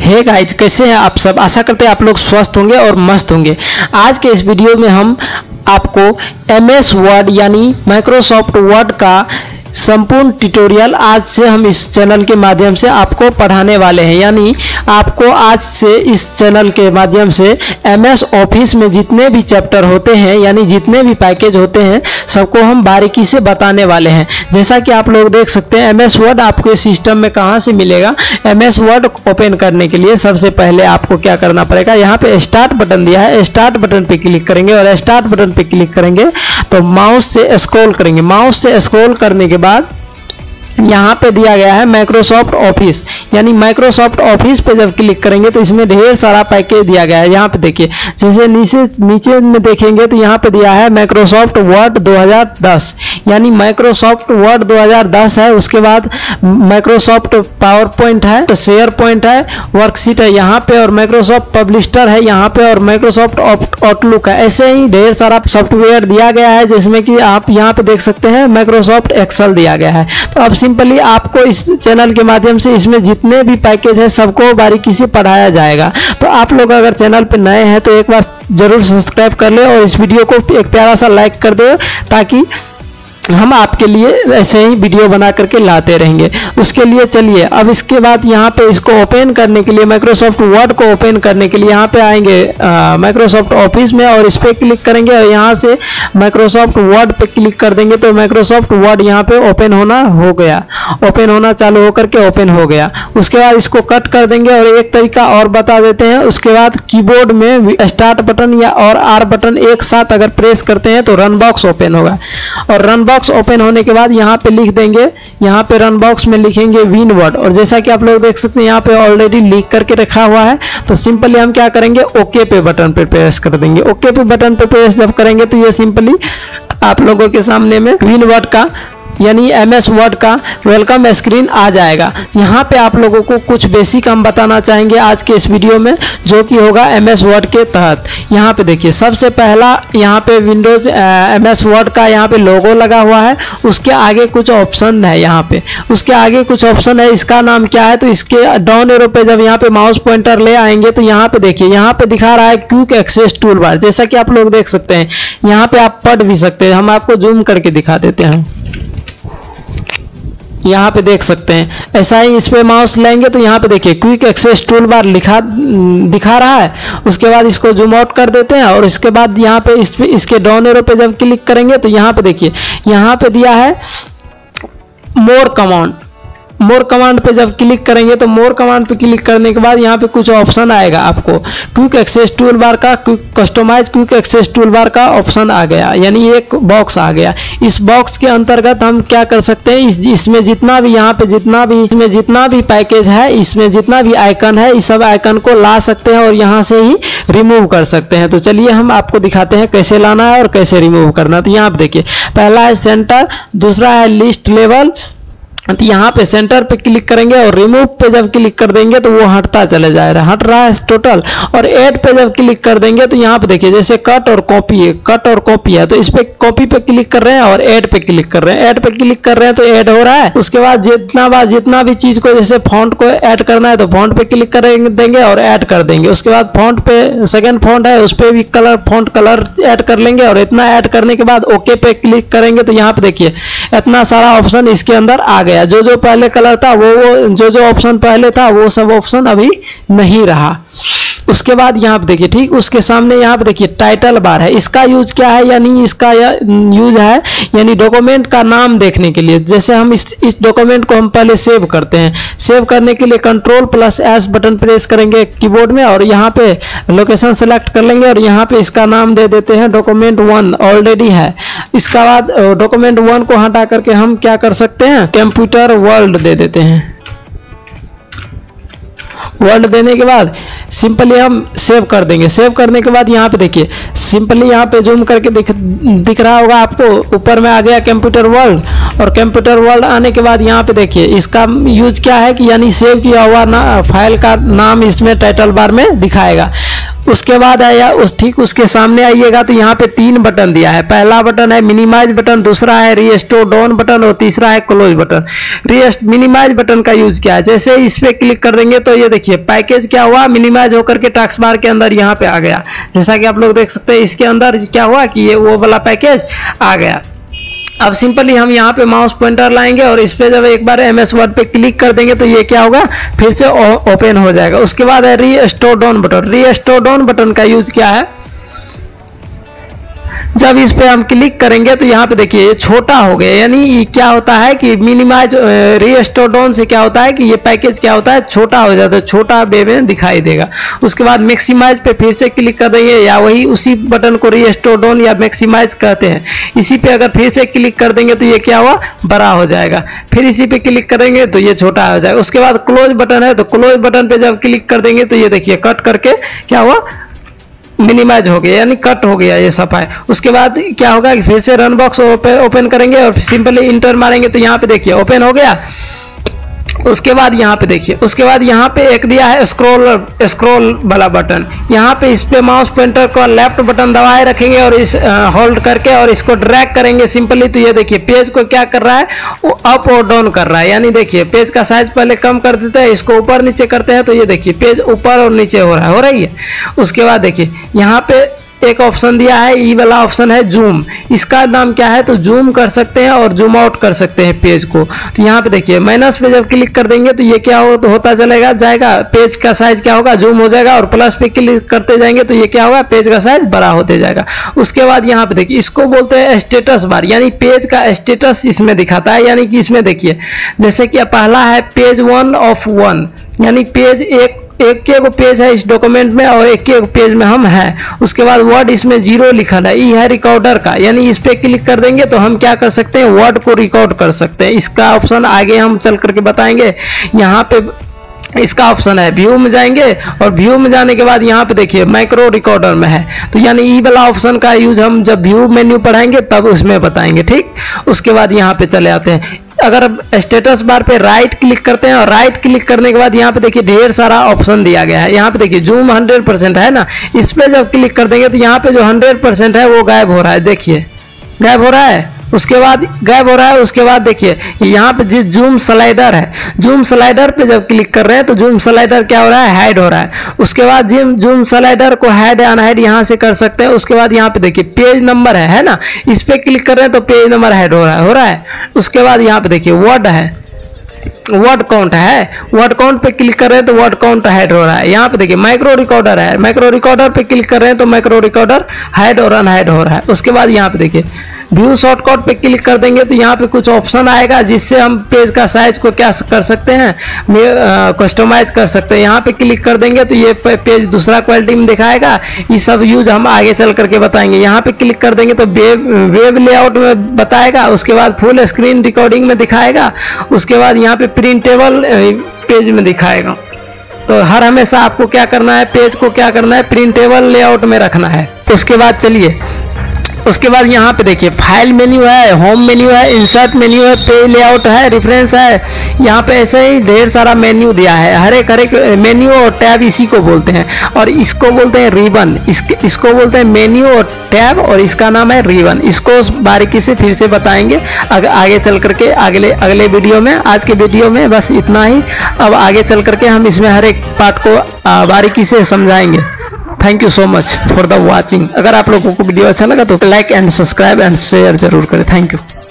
Hey guys, कैसे हैं आप सब। आशा करते हैं आप लोग स्वस्थ होंगे और मस्त होंगे। आज के इस वीडियो में हम आपको MS वर्ड यानी माइक्रोसॉफ्ट वर्ड का संपूर्ण ट्यूटोरियल आज से हम इस चैनल के माध्यम से आपको पढ़ाने वाले हैं। यानी आपको आज से इस चैनल के माध्यम से MS ऑफिस में जितने भी चैप्टर होते हैं यानी जितने भी पैकेज होते हैं सबको हम बारीकी से बताने वाले हैं। जैसा कि आप लोग देख सकते हैं MS वर्ड आपके सिस्टम में कहाँ से मिलेगा। MS वर्ड ओपन करने के लिए सबसे पहले आपको क्या करना पड़ेगा, यहाँ पर स्टार्ट बटन दिया है, स्टार्ट बटन पर क्लिक करेंगे और स्टार्ट बटन पर क्लिक करेंगे तो माउस से स्क्रॉल करेंगे। माउस से स्क्रॉल करने के बाद यहाँ पे दिया गया है माइक्रोसॉफ्ट ऑफिस, यानी माइक्रोसॉफ्ट ऑफिस पे जब क्लिक करेंगे तो इसमें ढेर सारा पैकेज दिया गया है। यहाँ पे देखिए, जैसे नीचे में देखेंगे तो यहाँ पे दिया है माइक्रोसॉफ्ट वर्ड 2010, यानी माइक्रोसॉफ्ट वर्ड 2010 है। उसके बाद माइक्रोसॉफ्ट पावर पॉइंट है, तो शेयर पॉइंट है, वर्कशीट है यहाँ पे, और माइक्रोसॉफ्ट पब्लिशर है यहाँ पे, और माइक्रोसॉफ्ट आउटलुक है। ऐसे ही ढेर सारा सॉफ्टवेयर दिया गया है जिसमें कि आप यहाँ पे देख सकते हैं माइक्रोसॉफ्ट एक्सेल दिया गया है। तो अब सिंपली आपको इस चैनल के माध्यम से इसमें जितने भी पैकेज है सबको बारीकी से पढ़ाया जाएगा। तो आप लोग अगर चैनल पर नए हैं तो एक बार जरूर सब्सक्राइब कर लें और इस वीडियो को एक प्यारा सा लाइक कर दें ताकि हम आपके लिए ऐसे ही वीडियो बना करके लाते रहेंगे। उसके लिए चलिए अब इसके बाद यहाँ पे इसको ओपन करने के लिए, माइक्रोसॉफ्ट वर्ड को ओपन करने के लिए यहाँ पे आएंगे माइक्रोसॉफ्ट ऑफिस में और इस पर क्लिक करेंगे और यहाँ से माइक्रोसॉफ्ट वर्ड पे क्लिक कर देंगे तो माइक्रोसॉफ्ट वर्ड यहाँ पे ओपन होना हो गया, ओपन होना चालू होकर के ओपन हो गया। उसके बाद इसको कट कर देंगे और एक तरीका और बता देते हैं। उसके बाद कीबोर्ड में स्टार्ट बटन या और आर बटन एक साथ अगर प्रेस करते हैं तो रन बॉक्स ओपन होगा और रन बॉक्स ओपन होने के बाद यहाँ पे लिख देंगे, यहाँ पे रन बॉक्स में लिखेंगे विन वर्ड और जैसा कि आप लोग देख सकते हैं यहाँ पे ऑलरेडी लिख करके रखा हुआ है। तो सिंपली हम क्या करेंगे, ओके पे बटन पे प्रेस कर देंगे। ओके पे बटन पे प्रेस जब करेंगे तो ये सिंपली आप लोगों के सामने में विन वर्ड का यानी MS वर्ड का वेलकम स्क्रीन आ जाएगा। यहाँ पे आप लोगों को कुछ बेसिक हम बताना चाहेंगे आज के इस वीडियो में, जो कि होगा MS वर्ड के तहत। यहाँ पे देखिए, सबसे पहला यहाँ पे विंडोज MS वर्ड का यहाँ पे लोगो लगा हुआ है, उसके आगे कुछ ऑप्शन है, यहाँ पे उसके आगे कुछ ऑप्शन है, इसका नाम क्या है। तो इसके डाउन एरो पे जब यहाँ पे माउस पॉइंटर ले आएंगे तो यहाँ पे देखिए, यहाँ पे दिखा रहा है क्विक एक्सेस टूल बार। जैसा कि आप लोग देख सकते हैं यहाँ पे आप पढ़ भी सकते हैं, हम आपको जूम करके दिखा देते हैं। यहाँ पे देख सकते हैं, ऐसा ही इस पे माउस लाएंगे तो यहाँ पे देखिए क्विक एक्सेस टूल बार लिखा दिखा रहा है। उसके बाद इसको जूम आउट कर देते हैं और इसके बाद यहाँ पे इसके डाउन एरो पे जब क्लिक करेंगे तो यहाँ पे देखिए, यहाँ पे दिया है मोर कमांड। मोर कमांड पे जब क्लिक करेंगे तो मोर कमांड पे क्लिक करने के बाद यहाँ पे कुछ ऑप्शन आएगा आपको, क्विक एक्सेस टूल बार का customize quick access tool bar का ऑप्शन आ गया, यानी एक बॉक्स आ गया। इस बॉक्स के अंतर्गत हम क्या कर सकते हैं, इसमें जितना भी यहाँ पे जितना भी पैकेज है, इसमें जितना भी आइकन है, इस सब आइकन को ला सकते हैं और यहाँ से ही रिमूव कर सकते हैं। तो चलिए हम आपको दिखाते हैं कैसे लाना है और कैसे रिमूव करना है। तो यहाँ पे देखिए, पहला है सेंटर, दूसरा है लिस्ट लेवल। तो यहाँ पे सेंटर पे क्लिक करेंगे और रिमूव पे जब क्लिक कर देंगे तो वो हटता चला जाएगा, हट रहा है टोटल। और ऐड पे जब क्लिक कर देंगे तो यहाँ पे देखिए, जैसे कट और कॉपी है, कट और कॉपी है, तो इस पे कॉपी पे क्लिक कर रहे हैं और ऐड पे क्लिक कर रहे हैं, ऐड पे क्लिक कर रहे हैं तो ऐड हो रहा है। उसके बाद जितना भी चीज को, जैसे फॉन्ट को ऐड करना है तो फॉन्ट पे क्लिक कर देंगे और ऐड कर देंगे। उसके बाद फॉन्ट पे सेकेंड फॉन्ट है, उस पर भी फॉन्ट कलर ऐड कर लेंगे और इतना ऐड करने के बाद ओके पे क्लिक करेंगे तो यहाँ पे देखिए इतना सारा ऑप्शन इसके अंदर आ गया। जो पहले कलर था वो जो ऑप्शन पहले था वो सब ऑप्शन अभी नहीं रहा। उसके बाद यहाँ पे देखिए, ठीक उसके सामने यहाँ पे देखिए टाइटल बार है। इसका यूज क्या है, यानी इसका यूज है यानी डॉक्यूमेंट का नाम देखने के लिए। जैसे हम इस डॉक्यूमेंट को हम पहले सेव करते हैं, सेव करने के लिए Ctrl+S बटन प्रेस करेंगे कीबोर्ड में और यहाँ पे लोकेशन सेलेक्ट कर लेंगे और यहाँ पे इसका नाम दे देते हैं document 1, ऑलरेडी है। इसका बाद document 1 को हटा करके हम क्या कर सकते हैं, कंप्यूटर वर्ल्ड दे देते हैं। वर्ल्ड देने के बाद सिंपली हम सेव कर देंगे। सेव करने के बाद यहाँ पे देखिए, सिंपली यहाँ पे जूम करके दिख रहा होगा आपको, ऊपर में आ गया कंप्यूटर वर्ल्ड। और कंप्यूटर वर्ल्ड आने के बाद यहाँ पे देखिए, इसका यूज क्या है कि यानी सेव किया हुआ फाइल का नाम इसमें टाइटल बार में दिखाएगा। उसके बाद आया ठीक उसके सामने आइएगा तो यहाँ पे तीन बटन दिया है। पहला बटन है मिनिमाइज बटन, दूसरा है रीस्टोर डाउन बटन और तीसरा है क्लोज बटन। मिनिमाइज बटन का यूज क्या है, जैसे इस पे क्लिक कर देंगे तो ये देखिए पैकेज क्या हुआ, मिनिमाइज होकर के टास्क बार के अंदर यहाँ पे आ गया। जैसा कि आप लोग देख सकते हैं इसके अंदर क्या हुआ कि ये वो वाला पैकेज आ गया। अब सिंपली हम यहाँ पे माउस पॉइंटर लाएंगे और इस पर जब एक बार MS वर्ड पे क्लिक कर देंगे तो ये क्या होगा, फिर से ओपन हो जाएगा। उसके बाद है restore down button. Restore down button का यूज क्या है, जब इस पे हम क्लिक करेंगे तो यहाँ पे देखिए ये छोटा हो गया, यानी क्या होता है कि मिनिमाइज रीस्टोर डाउन से क्या होता है कि ये पैकेज क्या होता है छोटा हो जाता है, छोटा वे में दिखाई देगा। उसके बाद मैक्सिमाइज पे फिर से क्लिक कर देंगे, या वही उसी बटन को रीस्टोर डाउन या मैक्सिमाइज कहते हैं। इसी पे अगर फिर से क्लिक कर देंगे तो ये क्या हुआ, बड़ा हो जाएगा। फिर इसी पे क्लिक करेंगे तो ये छोटा हो जाएगा। उसके बाद क्लोज बटन है, तो क्लोज बटन पे जब क्लिक कर देंगे तो ये देखिए कट करके क्या हुआ, मिनिमाइज हो गया, यानी कट हो गया ये सफाई। उसके बाद क्या होगा कि फिर से रन बॉक्स ओपन करेंगे और सिंपली इंटर मारेंगे तो यहाँ पे देखिए ओपन हो गया। उसके बाद यहाँ पे देखिए, उसके बाद यहाँ पे एक दिया है स्क्रॉल वाला बटन। यहाँ पे इस पे माउस पॉइंटर को लेफ्ट बटन दबाए रखेंगे और इस होल्ड करके और इसको ड्रैग करेंगे सिंपली, तो ये देखिए पेज को क्या कर रहा है, वो अप और डाउन कर रहा है। यानी देखिए पेज का साइज पहले कम कर देते हैं, इसको ऊपर नीचे करते हैं तो ये देखिए पेज ऊपर और नीचे हो रही है। उसके बाद देखिए यहाँ पे एक ऑप्शन दिया है, ये वाला ऑप्शन है जूम, इसका नाम क्या है, तो जूम कर सकते हैं और जूम आउट कर सकते हैं पेज को। तो यहाँ पे देखिए माइनस पे जब क्लिक कर देंगे तो ये क्या होता चलेगा जाएगा, पेज का साइज क्या होगा जूम हो जाएगा, और प्लस पे क्लिक करते जाएंगे तो ये क्या होगा, पेज का साइज बड़ा होते जाएगा। उसके बाद यहाँ पे देखिए इसको बोलते हैं स्टेटस बार, यानी पेज का स्टेटस इसमें दिखाता है। यानी कि इसमें देखिए जैसे कि पहला है पेज 1 ऑफ 1, यानी पेज एक पेज है इस डॉक्यूमेंट में और एक पेज में हम हैं। उसके बाद वर्ड इसमें 0 लिखा है, ये है रिकॉर्डर का, यानी इस पे क्लिक कर देंगे तो हम क्या कर सकते हैं, वर्ड को रिकॉर्ड कर सकते हैं। इसका ऑप्शन आगे हम चल करके बताएंगे। यहाँ पे इसका ऑप्शन है, व्यू में जाएंगे और व्यू में जाने के बाद यहाँ पे देखिए माइक्रो रिकॉर्डर में है, तो यानी ई वाला ऑप्शन का यूज हम जब व्यू मेन्यू पढ़ाएंगे तब उसमें बताएंगे, ठीक। उसके बाद यहाँ पे चले आते हैं, अगर स्टेटस बार पे राइट क्लिक करते हैं और राइट क्लिक करने के बाद यहाँ पे देखिए ढेर सारा ऑप्शन दिया गया है। यहाँ पे देखिए जूम 100% है ना, इस पे जब क्लिक कर देंगे तो यहाँ पे जो 100% है वो गायब हो रहा है, देखिए गायब हो रहा है। उसके बाद गायब हो रहा है, उसके बाद देखिए यहाँ पे जूम स्लाइडर है, जूम स्लाइडर पे जब क्लिक कर रहे हैं तो जूम स्लाइडर क्या हो रहा है, हाइड हो रहा है। उसके बाद जूम स्लाइडर को हाइड अनहाइड यहाँ से कर सकते हैं। उसके बाद यहाँ पे देखिए पेज नंबर है ना, इस पे क्लिक कर रहे हैं तो पेज नंबर हाइड हो रहा है। उसके बाद यहाँ पे देखिए वर्ड है, वर्ड काउंट है, वर्ड काउंट पे क्लिक कर रहे हैं तो वर्ड काउंट हाइड हो रहा है। यहाँ पे देखिए माइक्रो रिकॉर्डर है, माइक्रो रिकॉर्डर पे क्लिक कर रहे हैं तो माइक्रो रिकॉर्डर हाइड और अनहाइड हो रहा है। उसके बाद यहाँ पे देखिए व्यू शॉर्टकट पे क्लिक कर देंगे तो यहाँ पे कुछ ऑप्शन आएगा जिससे हम पेज का साइज को क्या कर सकते हैं, कस्टमाइज कर सकते हैं। यहाँ पे क्लिक कर देंगे तो ये पेज दूसरा क्वालिटी में दिखाएगा। ये सब यूज हम आगे चल करके बताएंगे। यहाँ पे क्लिक कर देंगे तो वेब लेआउट में बताएगा, उसके बाद फुल स्क्रीन रिकॉर्डिंग में दिखाएगा, उसके बाद यहाँ पे प्रिंटेबल पेज में दिखाएगा। तो हर हमेशा आपको क्या करना है, पेज को क्या करना है, प्रिंटेबल लेआउट में रखना है। उसके बाद चलिए, उसके बाद यहाँ पे देखिए फाइल मेन्यू है, होम मेन्यू है, इंसर्ट मेन्यू है, पेज लेआउट है, रेफरेंस है। यहाँ पे ऐसे ही ढेर सारा मेन्यू दिया है, हर एक मेन्यू और टैब इसी को बोलते हैं, और इसको बोलते हैं रिबन, इसको बोलते हैं मेन्यू और टैब, और इसका नाम है रिबन। इसको बारीकी से फिर से बताएंगे आगे चल करके अगले वीडियो में। आज के वीडियो में बस इतना ही, अब आगे चल करके हम इसमें हर एक पार्ट को बारीकी से समझाएंगे। Thank you so much for the watching. अगर आप लोगों को वीडियो अच्छा लगा तो like and subscribe and share जरूर करें। Thank you.